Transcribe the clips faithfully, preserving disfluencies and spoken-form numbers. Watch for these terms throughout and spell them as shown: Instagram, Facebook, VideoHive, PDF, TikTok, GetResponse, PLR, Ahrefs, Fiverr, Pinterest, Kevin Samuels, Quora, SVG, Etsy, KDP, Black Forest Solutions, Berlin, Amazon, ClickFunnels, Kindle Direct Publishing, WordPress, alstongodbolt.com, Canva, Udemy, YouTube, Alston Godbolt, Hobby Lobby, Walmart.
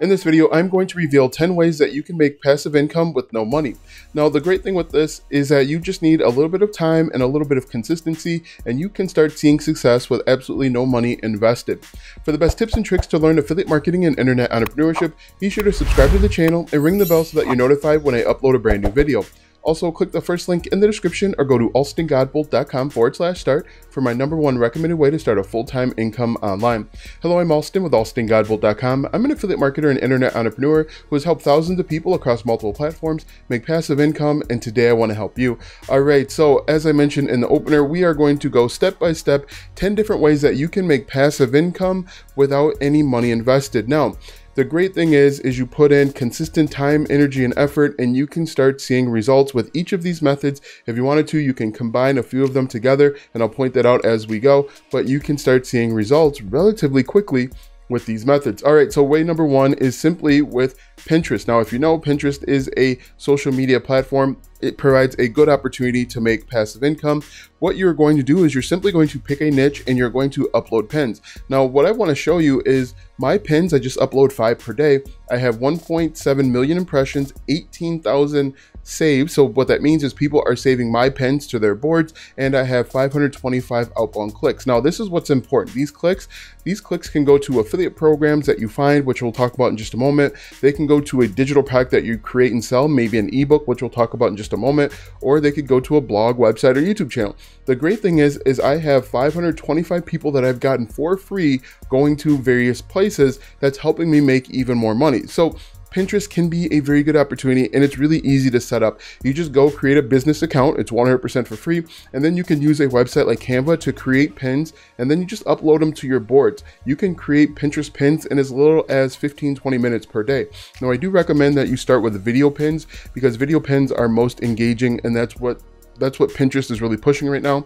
In this video, I'm going to reveal ten ways that you can make passive income with no money. Now, the great thing with this is that you just need a little bit of time and a little bit of consistency, and you can start seeing success with absolutely no money invested. For the best tips and tricks to learn affiliate marketing and internet entrepreneurship, be sure to subscribe to the channel and ring the bell so that you're notified when I upload a brand new video. Also, click the first link in the description or go to alston godbolt dot com forward slash start for my number one recommended way to start a full-time income online. Hello, I'm Alston with alston godbolt dot com. I'm an affiliate marketer and internet entrepreneur who has helped thousands of people across multiple platforms make passive income, and today I want to help you. All right, so as I mentioned in the opener, we are going to go step by step, ten different ways that you can make passive income without any money invested. Now, the great thing is, is you put in consistent time, energy, and effort, and you can start seeing results with each of these methods. If you wanted to, you can combine a few of them together, and I'll point that out as we go, but you can start seeing results relatively quickly with these methods. All right, so way number one is simply with Pinterest. Now, if you know, Pinterest is a social media platform. It provides a good opportunity to make passive income. What you're going to do is you're simply going to pick a niche and you're going to upload pins. Now, what I want to show you is my pins. I just upload five per day. I have one point seven million impressions, eighteen thousand saves. So what that means is people are saving my pins to their boards, and I have five hundred twenty-five outbound clicks. Now, this is what's important. These clicks, these clicks can go to affiliate programs that you find, which we'll talk about in just a moment. They can go to a digital product that you create and sell, maybe an ebook, which we'll talk about in just a moment, or they could go to a blog, website, or YouTube channel. The great thing is, is I have five hundred twenty-five people that I've gotten for free going to various places. That's helping me make even more money. So Pinterest can be a very good opportunity, and it's really easy to set up. You just go create a business account. It's one hundred percent for free. And then you can use a website like Canva to create pins, and then you just upload them to your boards. You can create Pinterest pins in as little as fifteen, twenty minutes per day. Now, I do recommend that you start with video pins, because video pins are most engaging, and that's what, that's what Pinterest is really pushing right now.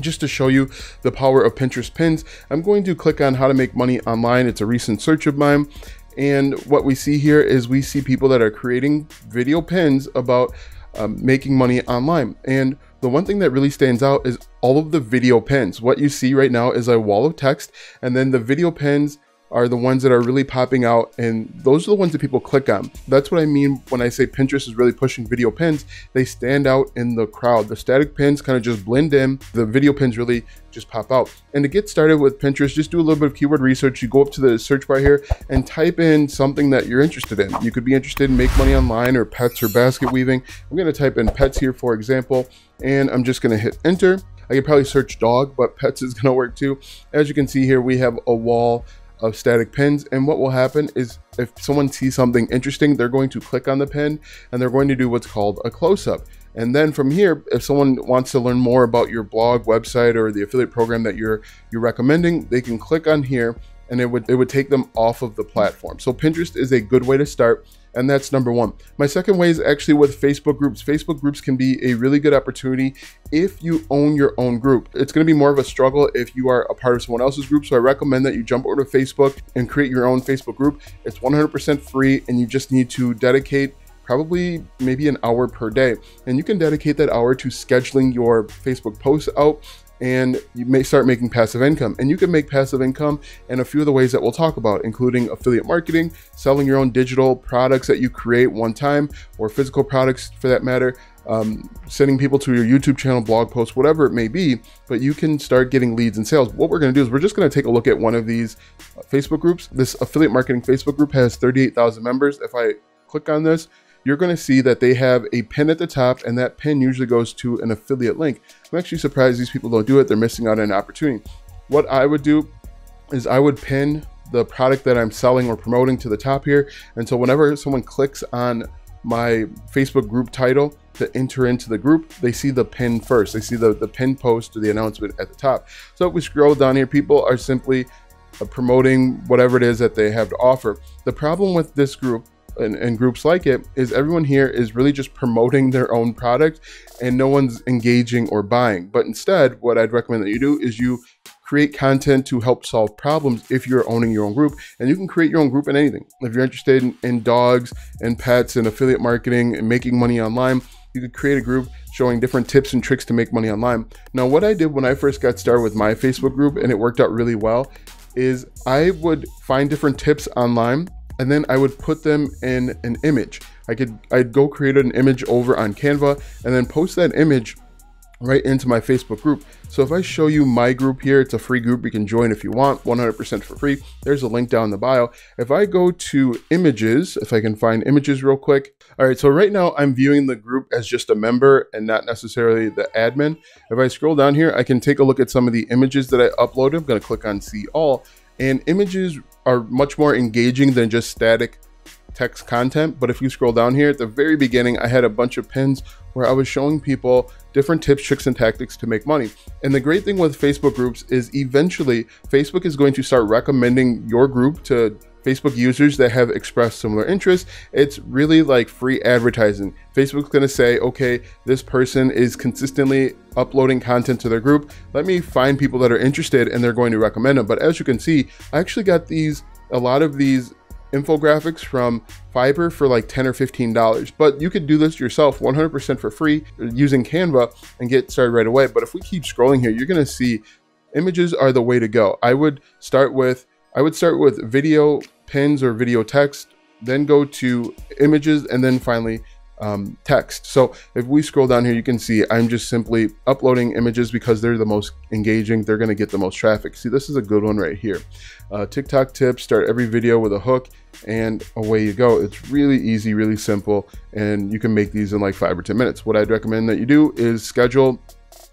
Just to show you the power of Pinterest pins, I'm going to click on how to make money online. It's a recent search of mine. And what we see here is we see people that are creating video pins about um, making money online. And the one thing that really stands out is all of the video pins. What you see right now is a wall of text, and then the video pins are the ones that are really popping out, and those are the ones that people click on. That's what I mean when I say Pinterest is really pushing video pins. They stand out in the crowd. The static pins kind of just blend in. The video pins really just pop out. And to get started with Pinterest, just do a little bit of keyword research. You go up to the search bar here and type in something that you're interested in. You could be interested in make money online, or pets, or basket weaving. I'm gonna type in pets here, for example, and I'm just gonna hit enter. I could probably search dog, but pets is gonna work too. As you can see here, we have a wall of static pins, and what will happen is if someone sees something interesting, they're going to click on the pin and they're going to do what's called a close-up. And then from here, if someone wants to learn more about your blog, website, or the affiliate program that you're you're recommending, they can click on here, and it would it would take them off of the platform. So Pinterest is a good way to start, and that's number one. My second way is actually with Facebook groups. Facebook groups can be a really good opportunity if you own your own group. It's going to be more of a struggle if you are a part of someone else's group, so I recommend that you jump over to Facebook and create your own Facebook group. It's one hundred percent free, and you just need to dedicate probably maybe an hour per day, and you can dedicate that hour to scheduling your Facebook posts out, and you may start making passive income. And you can make passive income in a few of the ways that we'll talk about, including affiliate marketing, selling your own digital products that you create one time, or physical products for that matter, um, sending people to your YouTube channel, blog posts, whatever it may be, but you can start getting leads and sales. What we're gonna do is we're just gonna take a look at one of these Facebook groups. This affiliate marketing Facebook group has thirty-eight thousand members. If I click on this, you're going to see that they have a pin at the top, and that pin usually goes to an affiliate link. I'm actually surprised these people don't do it. They're missing out on an opportunity. What I would do is I would pin the product that I'm selling or promoting to the top here. And so whenever someone clicks on my Facebook group title to enter into the group, they see the pin first. They see the, the pin post or the announcement at the top. So if we scroll down here, people are simply promoting whatever it is that they have to offer. The problem with this group And, and groups like it is everyone here is really just promoting their own product, and no one's engaging or buying. But instead, what I'd recommend that you do is you create content to help solve problems if you're owning your own group. And you can create your own group in anything. If you're interested in, in dogs and pets and affiliate marketing and making money online, you could create a group showing different tips and tricks to make money online. Now, what I did when I first got started with my Facebook group, and it worked out really well, is I would find different tips online and then I would put them in an image. I could, I'd go create an image over on Canva and then post that image right into my Facebook group. So if I show you my group here, it's a free group. You can join if you want, one hundred percent for free. There's a link down in the bio. If I go to images, if I can find images real quick. All right, so right now I'm viewing the group as just a member and not necessarily the admin. If I scroll down here, I can take a look at some of the images that I uploaded. I'm gonna click on see all, and images are much more engaging than just static text content. But if you scroll down here at the very beginning, I had a bunch of pins where I was showing people different tips, tricks, and tactics to make money. And the great thing with Facebook groups is eventually Facebook is going to start recommending your group to Facebook users that have expressed similar interests. It's really like free advertising. Facebook's gonna say, okay, this person is consistently uploading content to their group. Let me find people that are interested, and they're going to recommend them. But as you can see, I actually got these, a lot of these infographics from Fiverr for like ten or fifteen dollars, but you could do this yourself one hundred percent for free using Canva and get started right away. But if we keep scrolling here, you're going to see images are the way to go. I would start with, I would start with video pins or video text, then go to images, and then finally um, text. So if we scroll down here, you can see I'm just simply uploading images because they're the most engaging. They're going to get the most traffic. See, this is a good one right here. Uh, TikTok tips, start every video with a hook, and away you go. It's really easy, really simple, and you can make these in like five or ten minutes. What I'd recommend that you do is schedule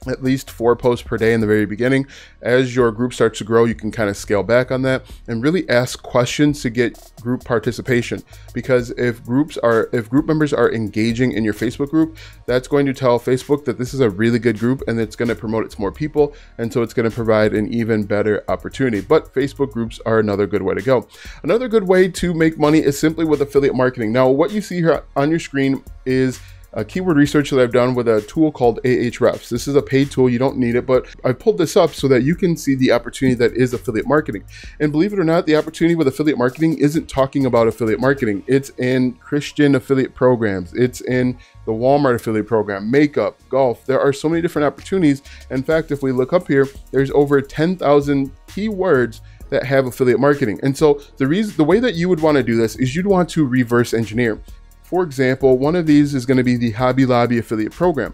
at least four posts per day in the very beginning. As your group starts to grow, you can kind of scale back on that and really ask questions to get group participation. Because if groups are, if group members are engaging in your Facebook group, that's going to tell Facebook that this is a really good group, and it's going to promote it to more people. And so it's going to provide an even better opportunity. But Facebook groups are another good way to go. Another good way to make money is simply with affiliate marketing. Now, what you see here on your screen is a keyword research that I've done with a tool called Ahrefs. This is a paid tool, you don't need it, but I pulled this up so that you can see the opportunity that is affiliate marketing. And believe it or not, the opportunity with affiliate marketing isn't talking about affiliate marketing. It's in Christian affiliate programs. It's in the Walmart affiliate program, makeup, golf. There are so many different opportunities. In fact, if we look up here, there's over ten thousand keywords that have affiliate marketing. And so the reason, the way that you would want to do this is you'd want to reverse engineer. For example, one of these is going to be the Hobby Lobby affiliate program.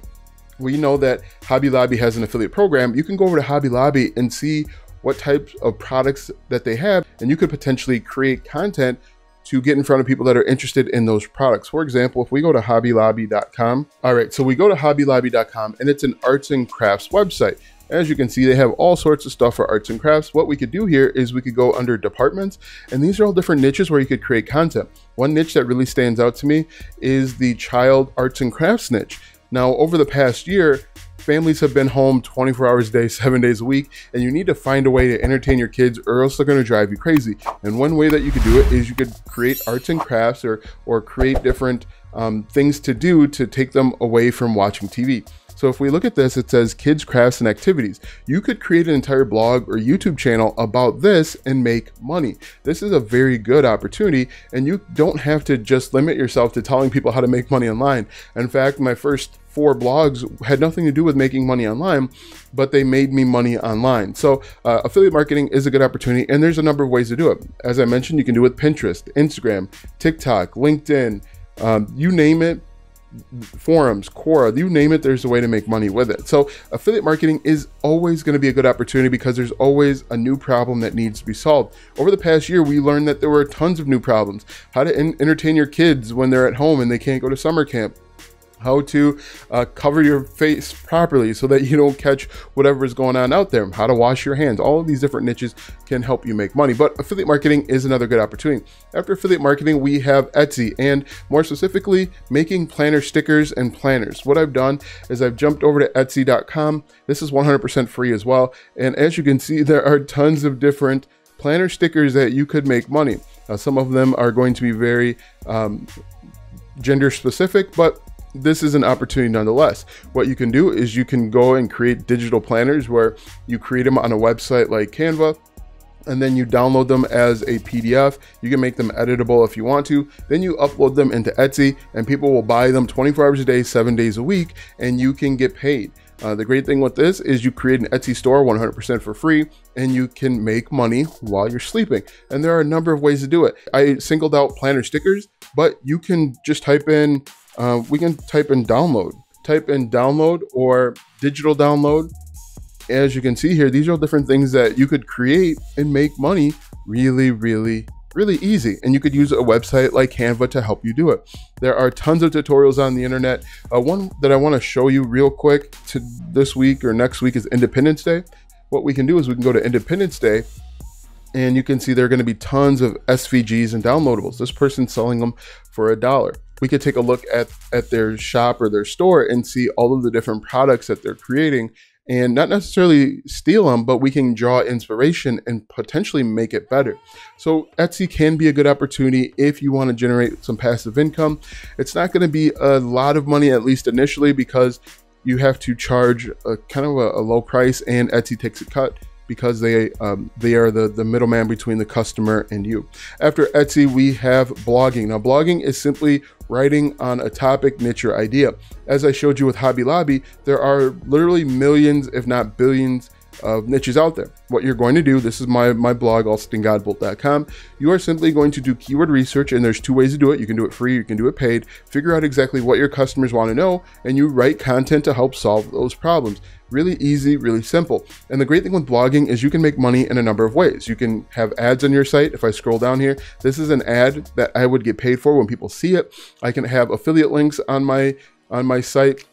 We know that Hobby Lobby has an affiliate program. You can go over to Hobby Lobby and see what types of products that they have, and you could potentially create content to get in front of people that are interested in those products. For example, if we go to hobby lobby dot com, all right, so we go to hobby lobby dot com, and it's an arts and crafts website. As you can see, they have all sorts of stuff for arts and crafts. What we could do here is we could go under departments, and these are all different niches where you could create content. One niche that really stands out to me is the child arts and crafts niche. Now, over the past year, families have been home twenty-four hours a day, seven days a week, and you need to find a way to entertain your kids or else they're going to drive you crazy. And one way that you could do it is you could create arts and crafts or, or create different um, things to do to take them away from watching T V. So if we look at this, it says kids, crafts, and activities. You could create an entire blog or YouTube channel about this and make money. This is a very good opportunity, and you don't have to just limit yourself to telling people how to make money online. In fact, my first four blogs had nothing to do with making money online, but they made me money online. So uh, affiliate marketing is a good opportunity, and there's a number of ways to do it. As I mentioned, you can do it with Pinterest, Instagram, TikTok, LinkedIn, um, you name it. Forums, Quora, you name it, there's a way to make money with it. So affiliate marketing is always going to be a good opportunity because there's always a new problem that needs to be solved. Over the past year, we learned that there were tons of new problems. How to entertain your kids when they're at home and they can't go to summer camp. How to uh, cover your face properly so that you don't catch whatever is going on out there. How to wash your hands. All of these different niches can help you make money, but affiliate marketing is another good opportunity. After affiliate marketing, we have Etsy, and more specifically, making planner stickers and planners. What I've done is I've jumped over to Etsy dot com. This is one hundred percent free as well. And as you can see, there are tons of different planner stickers that you could make money. Uh, some of them are going to be very um, gender specific, but this is an opportunity nonetheless. What you can do is you can go and create digital planners where you create them on a website like Canva, and then you download them as a P D F. You can make them editable if you want to. Then you upload them into Etsy, and people will buy them twenty-four hours a day, seven days a week, and you can get paid. Uh, the great thing with this is you create an Etsy store one hundred percent for free, and you can make money while you're sleeping. And there are a number of ways to do it. I singled out planner stickers, but you can just type in, uh, we can type in download, type in download or digital download. As you can see here, these are different things that you could create and make money really, really really easy. And you could use a website like Canva to help you do it. There are tons of tutorials on the internet. Uh, one that I want to show you real quick to this week or next week is Independence Day. What we can do is we can go to Independence Day, and you can see there are going to be tons of S V Gs and downloadables. This person's selling them for a dollar. We could take a look at, at their shop or their store and see all of the different products that they're creating, and not necessarily steal them, but we can draw inspiration and potentially make it better. So Etsy can be a good opportunity if you want to generate some passive income. It's not going to be a lot of money, at least initially, because you have to charge a kind of a, a low price, and Etsy takes a cut because they um, they are the, the middleman between the customer and you. After Etsy, we have blogging. Now, blogging is simply writing on a topic, niche, or idea. As I showed you with Hobby Lobby, there are literally millions, if not billions, of niches out there. What you're going to do, this is my, my blog, alston godbolt dot com. You are simply going to do keyword research, and there's two ways to do it. You can do it free, you can do it paid. Figure out exactly what your customers want to know, and you write content to help solve those problems. Really easy, really simple. And the great thing with blogging is you can make money in a number of ways. You can have ads on your site. If I scroll down here, this is an ad that I would get paid for when people see it. I can have affiliate links on my, on my site.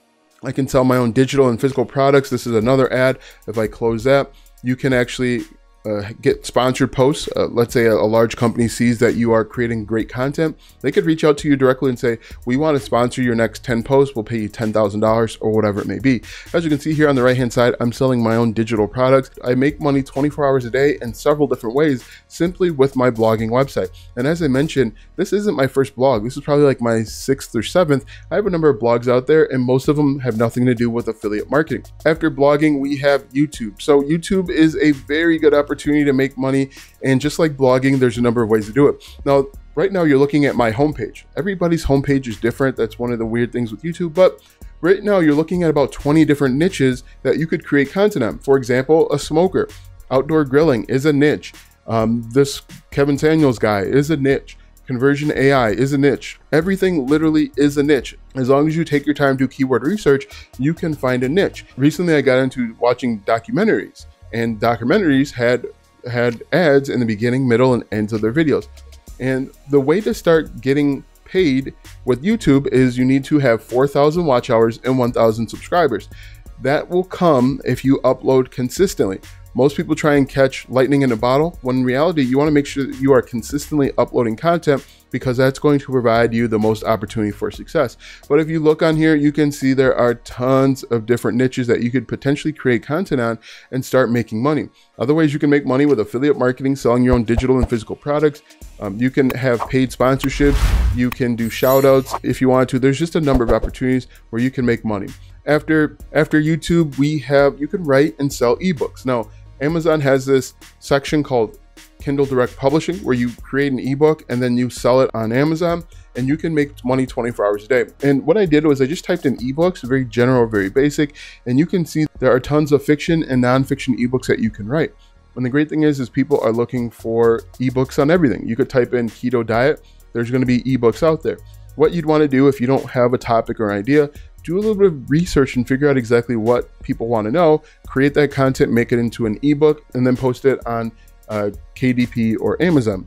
I can sell my own digital and physical products. This is another ad. If I close that, you can actually Uh, get sponsored posts. Uh, let's say a, a large company sees that you are creating great content. They could reach out to you directly and say, we want to sponsor your next ten posts. We'll pay you ten thousand dollars or whatever it may be. As you can see here on the right-hand side, I'm selling my own digital products. I make money twenty-four hours a day in several different ways, simply with my blogging website. And as I mentioned, this isn't my first blog. This is probably like my sixth or seventh. I have a number of blogs out there, and most of them have nothing to do with affiliate marketing. After blogging, we have YouTube. So YouTube is a very good opportunity opportunity to make money, and just like blogging, there's a number of ways to do it. Now, right now you're looking at my homepage. Everybody's homepage is different. That's one of the weird things with YouTube, but right now you're looking at about twenty different niches that you could create content on. For example, a smoker, outdoor grilling is a niche. Um, this Kevin Samuels guy is a niche. Conversion A I is a niche. Everything literally is a niche. As long as you take your time to do keyword research, you can find a niche. Recently, I got into watching documentaries, and documentaries had had ads in the beginning, middle, and ends of their videos. And the way to start getting paid with YouTube is you need to have four thousand watch hours and one thousand subscribers. That will come if you upload consistently. Most people try and catch lightning in a bottle, when in reality, you want to make sure that you are consistently uploading content, because that's going to provide you the most opportunity for success. But if you look on here, you can see there are tons of different niches that you could potentially create content on and start making money. Other ways you can make money with affiliate marketing, selling your own digital and physical products. Um, you can have paid sponsorships. You can do shout outs if you want to. There's just a number of opportunities where you can make money. After, after YouTube, we have, you can write and sell eBooks. Now, Amazon has this section called Kindle Direct Publishing, where you create an ebook and then you sell it on Amazon, and you can make money twenty-four hours a day. And what I did was I just typed in ebooks, very general, very basic, and you can see there are tons of fiction and nonfiction ebooks that you can write. And the great thing is, is people are looking for ebooks on everything. You could type in keto diet. There's going to be ebooks out there. What you'd want to do if you don't have a topic or idea, do a little bit of research and figure out exactly what people want to know, create that content, make it into an ebook, and then post it on Uh, K D P or Amazon.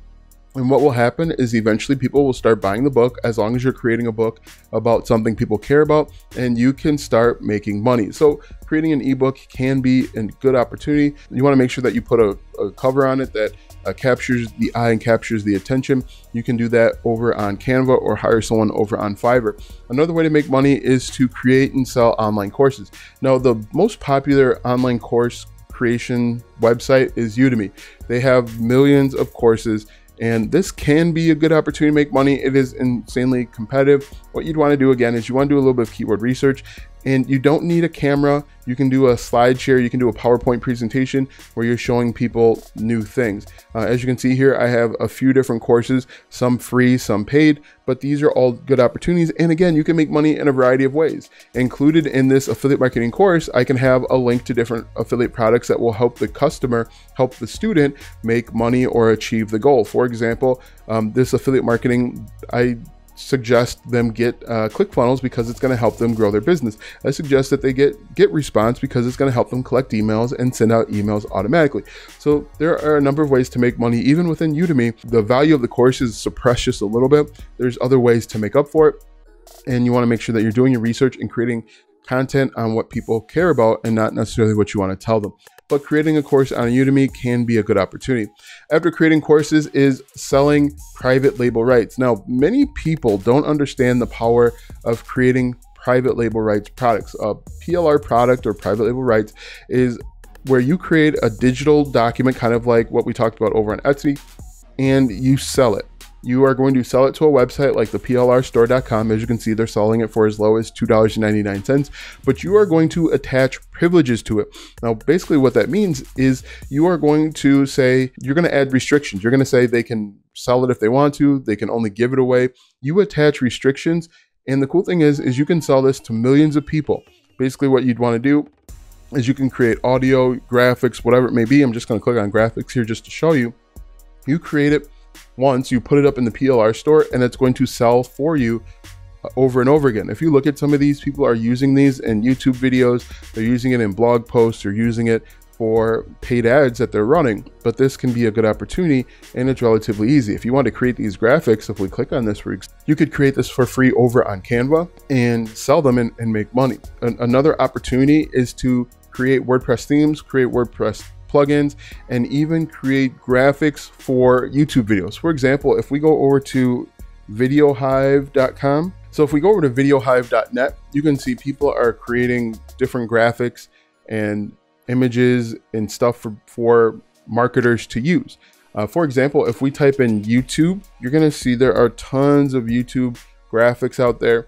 And what will happen is eventually people will start buying the book, as long as you're creating a book about something people care about, and you can start making money. So creating an ebook can be a good opportunity. You want to make sure that you put a, a cover on it that uh, captures the eye and captures the attention. You can do that over on Canva, or hire someone over on Fiverr. Another way to make money is to create and sell online courses. Now, the most popular online course creation website is Udemy. They have millions of courses, and this can be a good opportunity to make money. It is insanely competitive. What you'd want to do again is you want to do a little bit of keyword research. And you don't need a camera. You can do a slide share. You can do a PowerPoint presentation where you're showing people new things. Uh, as you can see here, I have a few different courses, some free, some paid, but these are all good opportunities. And again, you can make money in a variety of ways. Included in this affiliate marketing course, I can have a link to different affiliate products that will help the customer, help the student make money or achieve the goal. For example, um, this affiliate marketing, I suggest them get uh, ClickFunnels because it's going to help them grow their business. I suggest that they get GetResponse because it's going to help them collect emails and send out emails automatically. So there are a number of ways to make money even within Udemy. The value of the course is suppressed just a little bit. There's other ways to make up for it. And you want to make sure that you're doing your research and creating content on what people care about and not necessarily what you want to tell them. But creating a course on Udemy can be a good opportunity. After creating courses is selling private label rights. Now, many people don't understand the power of creating private label rights products. A P L R product or private label rights is where you create a digital document, kind of like what we talked about over on Etsy, and you sell it. You are going to sell it to a website like the P L R store dot com. As you can see, they're selling it for as low as two ninety-nine, but you are going to attach privileges to it. Now, basically what that means is you are going to say, you're going to add restrictions. You're going to say they can sell it if they want to, they can only give it away. You attach restrictions. And the cool thing is, is you can sell this to millions of people. Basically what you'd want to do is you can create audio, graphics, whatever it may be. I'm just going to click on graphics here just to show you. You create it once, you put it up in the P L R store, and it's going to sell for you over and over again. If you look at some of these, people are using these in YouTube videos, they're using it in blog posts, they're using it for paid ads that they're running, but this can be a good opportunity and it's relatively easy. If you want to create these graphics, if we click on this, you could create this for free over on Canva and sell them and, and make money. An- another opportunity is to create WordPress themes, create WordPress plugins, and even create graphics for YouTube videos. For example, if we go over to video hive dot com, so if we go over to video hive dot net, you can see people are creating different graphics and images and stuff for, for marketers to use. Uh, for example, if we type in YouTube, you're going to see there are tons of YouTube graphics out there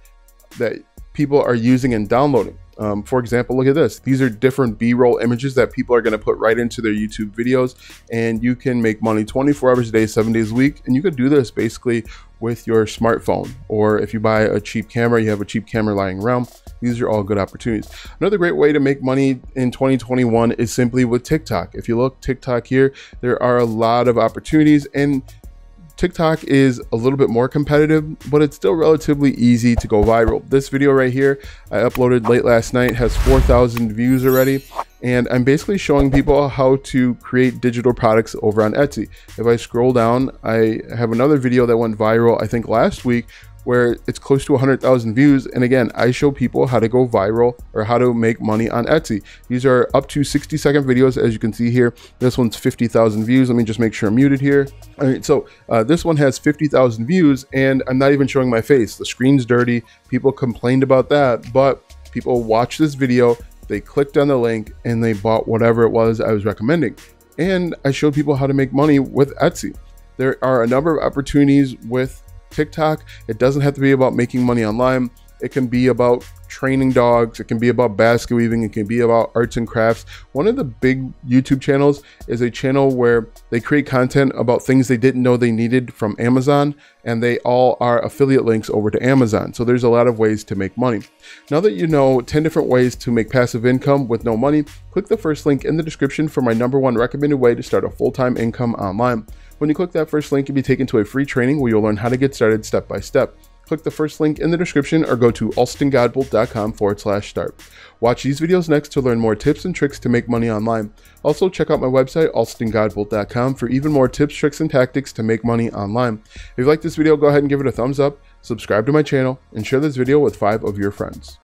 that people are using and downloading. Um, for example, look at this. These are different B-roll images that people are going to put right into their YouTube videos, and you can make money twenty-four hours a day, seven days a week. And you could do this basically with your smartphone, or if you buy a cheap camera, you have a cheap camera lying around. These are all good opportunities. Another great way to make money in twenty twenty-one is simply with TikTok. If you look TikTok here, there are a lot of opportunities, and TikTok is a little bit more competitive, but it's still relatively easy to go viral. This video right here I uploaded late last night has four thousand views already, and I'm basically showing people how to create digital products over on Etsy. If I scroll down, I have another video that went viral, I think last week, where it's close to one hundred thousand views. And again, I show people how to go viral or how to make money on Etsy. These are up to sixty second videos, as you can see here. This one's fifty thousand views. Let me just make sure I'm muted here. All right, so uh, this one has fifty thousand views, and I'm not even showing my face. The screen's dirty. People complained about that, but people watched this video, they clicked on the link, and they bought whatever it was I was recommending. And I showed people how to make money with Etsy. There are a number of opportunities with TikTok. It doesn't have to be about making money online. It can be about training dogs. It can be about basket weaving. It can be about arts and crafts. One of the big YouTube channels is a channel where they create content about things they didn't know they needed from Amazon, and they all are affiliate links over to Amazon. So there's a lot of ways to make money. Now that you know ten different ways to make passive income with no money, click the first link in the description for my number one recommended way to start a full-time income online. When you click that first link, you'll be taken to a free training where you'll learn how to get started step by step. Click the first link in the description or go to alston godbolt dot com forward slash start. Watch these videos next to learn more tips and tricks to make money online. Also, check out my website, alston godbolt dot com, for even more tips, tricks, and tactics to make money online. If you like this video, go ahead and give it a thumbs up, subscribe to my channel, and share this video with five of your friends.